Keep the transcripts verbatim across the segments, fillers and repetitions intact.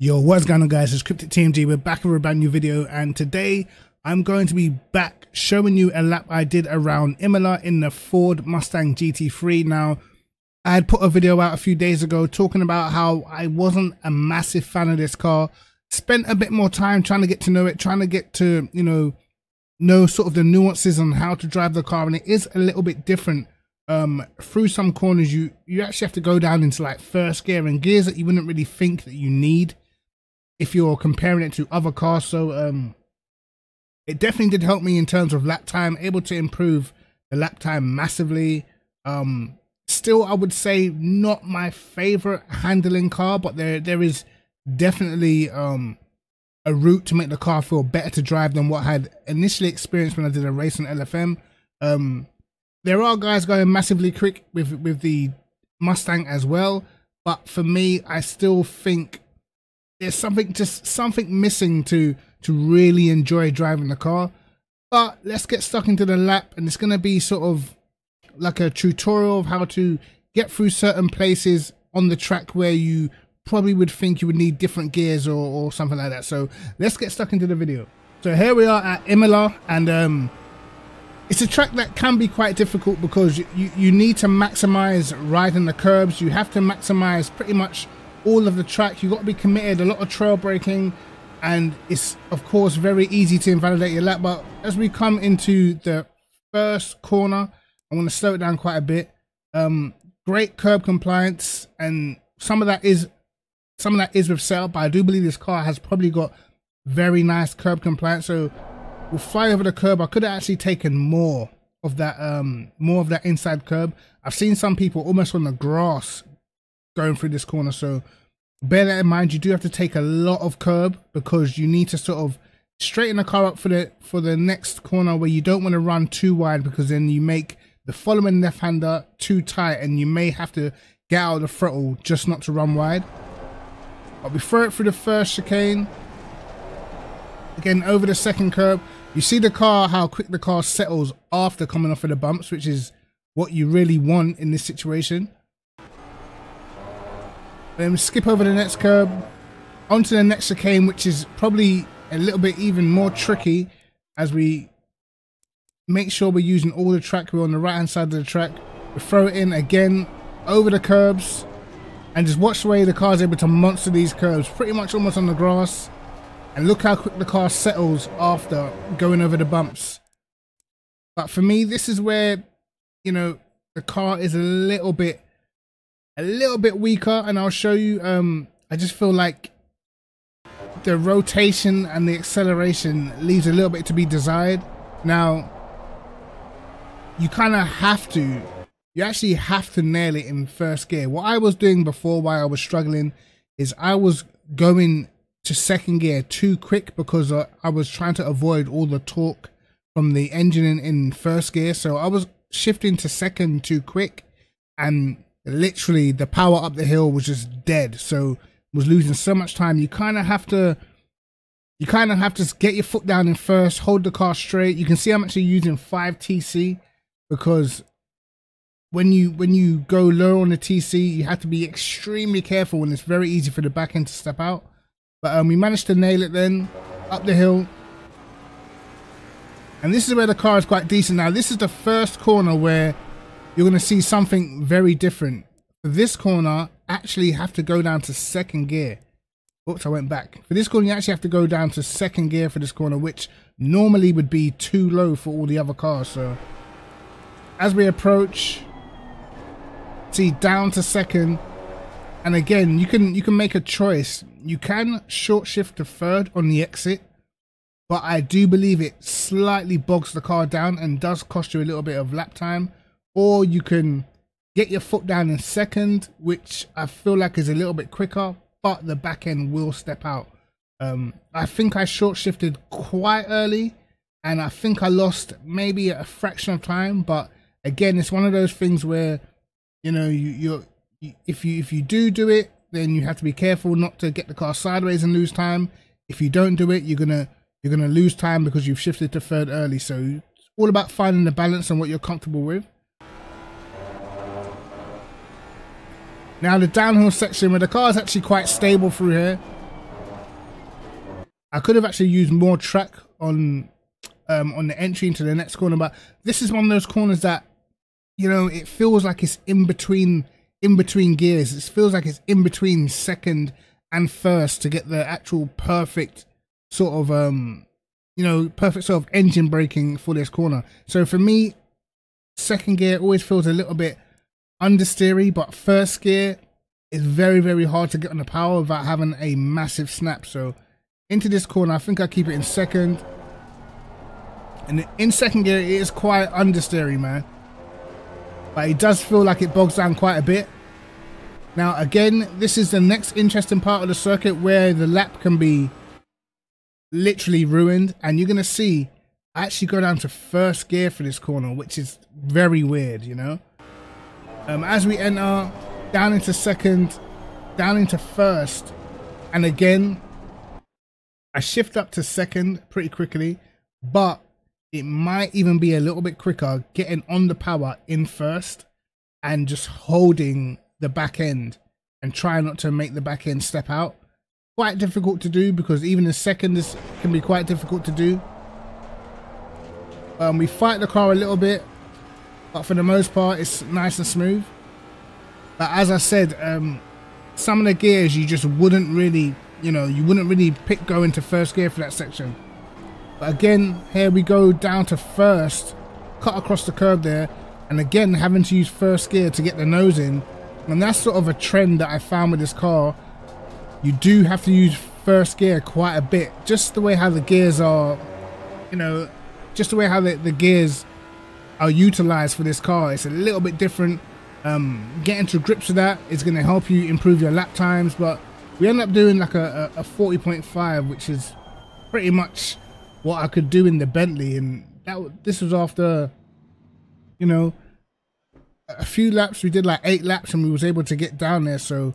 Yo, what's going on, guys? It's Cryptic T M G. We're back with a brand new video, and today I'm going to be back showing you a lap I did around Imola in the Ford Mustang G T three. Now, I had put a video out a few days ago talking about how I wasn't a massive fan of this car. Spent a bit more time trying to get to know it, trying to get to, you know, know sort of the nuances on how to drive the car, and it is a little bit different. Um, through some corners, you you actually have to go down into like first gear and gears that you wouldn't really think that you need if you're comparing it to other cars. So um, it definitely did help me in terms of lap time, able to improve the lap time massively. Um, still, I would say not my favorite handling car, but there there is definitely um, a route to make the car feel better to drive than what I had initially experienced when I did a race on L F M. Um, there are guys going massively quick with, with the Mustang as well, but for me, I still think there's something just something missing to to really enjoy driving the car. But let's get stuck into the lap, and it's going to be sort of like a tutorial of how to get through certain places on the track where you probably would think you would need different gears or, or something like that. So let's get stuck into the video. So here we are at Imola, and um, it's a track that can be quite difficult because you, you, you need to maximize riding the curbs. You have to maximize pretty much all of the track. You've got to be committed, a lot of trail braking, and it's of course very easy to invalidate your lap. But as we come into the first corner, I'm going to slow it down quite a bit. Um great curb compliance, and some of that is some of that is with setup, but I do believe this car has probably got very nice curb compliance. So we'll fly over the curb. I could have actually taken more of that um more of that inside curb. I've seen some people almost on the grass going through this corner, so bear that in mind. You do have to take a lot of curb because you need to sort of straighten the car up for the for the next corner, where you don't want to run too wide, because then you make the following left-hander too tight and you may have to get out of the throttle just not to run wide. But we throw it through the first chicane, again over the second curb. You see the car, how quick the car settles after coming off of the bumps, which is what you really want in this situation. Then we skip over the next curb, onto the next chicane, which is probably a little bit even more tricky, as we make sure we're using all the track. We're on the right hand side of the track. We throw it in again over the curbs, and just watch the way the car's able to monster these curbs, pretty much almost on the grass. And look how quick the car settles after going over the bumps. But for me, this is where, you know, the car is a little bit A little bit weaker, and I'll show you. um I just feel like the rotation and the acceleration leaves a little bit to be desired. Now you kind of have to you actually have to nail it in first gear. What I was doing before, while I was struggling, is I was going to second gear too quick because uh, I was trying to avoid all the torque from the engine in, in first gear. So I was shifting to second too quick, and literally the power up the hill was just dead. So was losing so much time. You kind of have to you kind of have to get your foot down in first, hold the car straight. You can see I'm actually using five T C, because when you when you go low on the T C, you have to be extremely careful, and it's very easy for the back end to step out. But um, we managed to nail it then up the hill, and this is where the car is quite decent. Now this is the first corner where you're going to see something very different. For this corner, actually have to go down to second gear. Oops, I went back. For this corner, you actually have to go down to second gear for this corner, which normally would be too low for all the other cars. So as we approach, see, down to second. And again, you can you can make a choice. You can short shift to third on the exit, but I do believe it slightly bogs the car down and does cost you a little bit of lap time. Or you can get your foot down in second, which I feel like is a little bit quicker, but the back end will step out. Um, I think I short shifted quite early, and I think I lost maybe a fraction of time. But again, it's one of those things where, you know, you, you're if you if you do do it, then you have to be careful not to get the car sideways and lose time. If you don't do it, you're gonna you're gonna lose time because you've shifted to third early. So it's all about finding the balance and what you're comfortable with. Now the downhill section, where the car is actually quite stable through here. I could have actually used more track on um, on the entry into the next corner, but this is one of those corners that, you know, it feels like it's in between in between gears. It feels like it's in between second and first to get the actual perfect sort of um you know perfect sort of engine braking for this corner. So for me, second gear always feels a little bit understeery, but first gear is very very hard to get on the power without having a massive snap. So into this corner, I think I keep it in second, and in second gear it is quite understeery, man, but it does feel like it bogs down quite a bit. Now again, this is the next interesting part of the circuit where the lap can be literally ruined, and you're going to see I actually go down to first gear for this corner, which is very weird, you know. Um, as we enter, down into second, down into first, and again I shift up to second pretty quickly, but it might even be a little bit quicker getting on the power in first and just holding the back end and trying not to make the back end step out. Quite difficult to do, because even in second this can be quite difficult to do. Um, we fight the car a little bit, but for the most part it's nice and smooth. But as I said, um, some of the gears you just wouldn't really, you know, you wouldn't really pick going to first gear for that section. But again, here we go down to first, cut across the curb there, and again having to use first gear to get the nose in. And that's sort of a trend that I found with this car. You do have to use first gear quite a bit, just the way how the gears are, you know, just the way how the, the gears are utilized for this car. It's a little bit different. Um, getting to grips with that is going to help you improve your lap times, but we end up doing like a, a, a forty point five, which is pretty much what I could do in the Bentley. And that this was after, you know, a few laps. We did like eight laps and we was able to get down there, so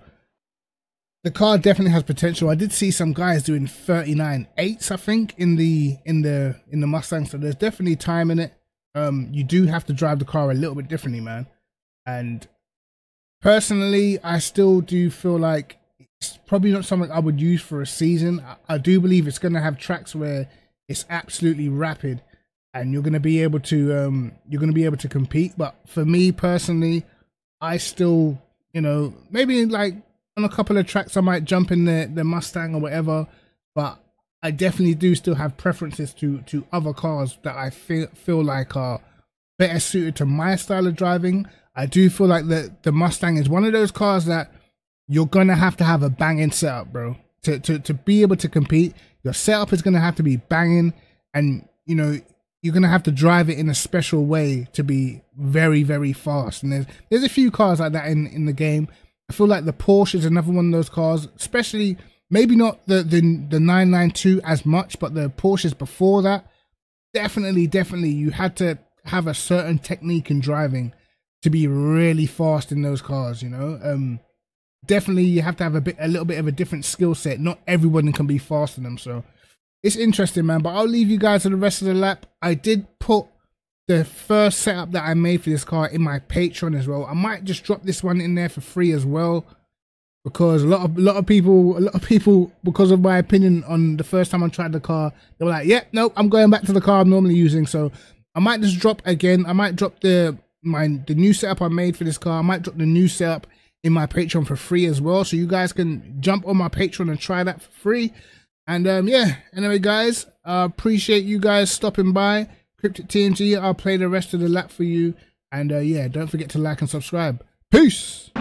the car definitely has potential. I did see some guys doing thirty-nine eights, I think, in the in the in the Mustang. So there's definitely time in it. Um, you do have to drive the car a little bit differently, man. And personally, I still do feel like it's probably not something I would use for a season. I, I do believe it's going to have tracks where it's absolutely rapid, and you're going to be able to um, you're going to be able to compete. But for me personally, I still, you know, maybe like on a couple of tracks I might jump in the, the Mustang or whatever, but I definitely do still have preferences to to other cars that I feel feel like are better suited to my style of driving. I do feel like the the Mustang is one of those cars that you're gonna have to have a banging setup, bro, to to to be able to compete. Your setup is gonna have to be banging, and you know you're gonna have to drive it in a special way to be very very fast. And there's there's a few cars like that in in the game. I feel like the Porsche is another one of those cars, especially maybe not the, the the nine nine two as much, but the Porsches before that, definitely, definitely you had to have a certain technique in driving to be really fast in those cars, you know. Um, definitely you have to have a bit, a little bit of a different skill set. Not everyone can be fast in them, so it's interesting, man. But I'll leave you guys to the rest of the lap. I did put the first setup that I made for this car in my Patreon as well. I might just drop this one in there for free as well, because a lot of a lot of people, a lot of people, because of my opinion on the first time I tried the car, they were like, "Yep, yeah, nope, I'm going back to the car I'm normally using." So I might just drop again. I might drop the my the new setup I made for this car. I might drop the new setup in my Patreon for free as well, so you guys can jump on my Patreon and try that for free. And um, yeah, anyway, guys, I uh, appreciate you guys stopping by. Cryptic T M G, I'll play the rest of the lap for you. And uh, yeah, don't forget to like and subscribe. Peace!